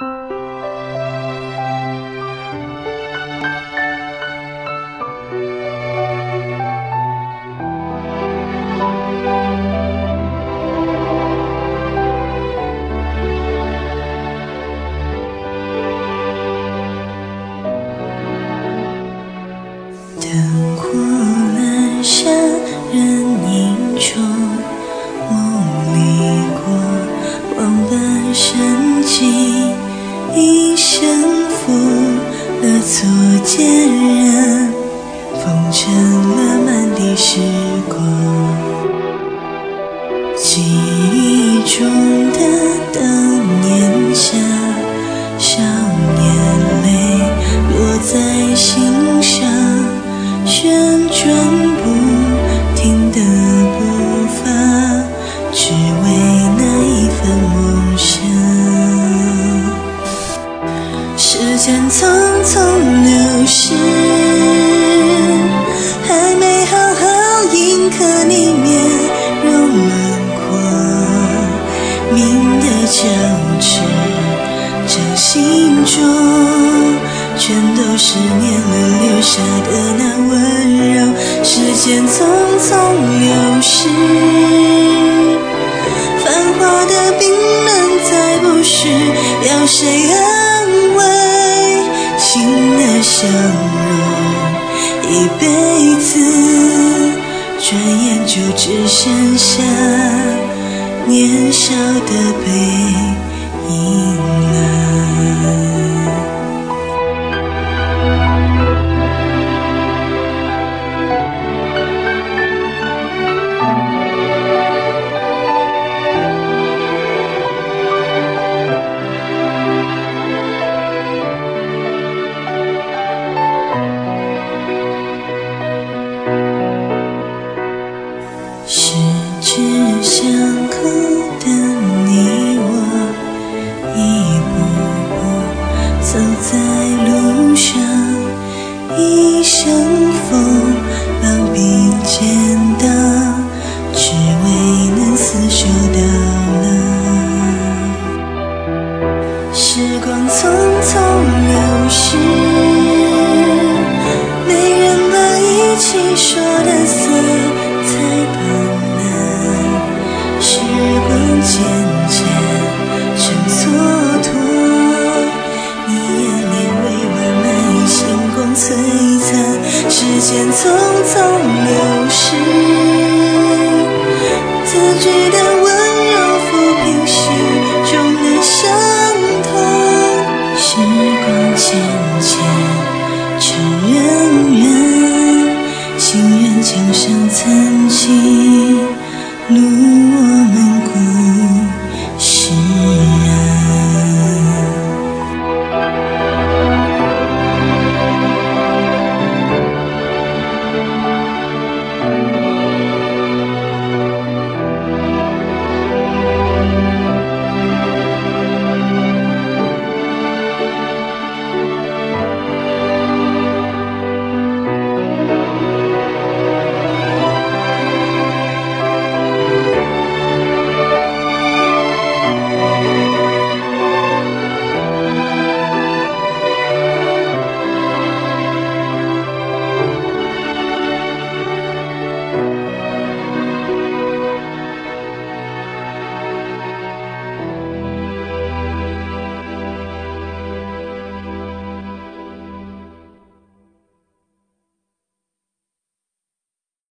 时光匆。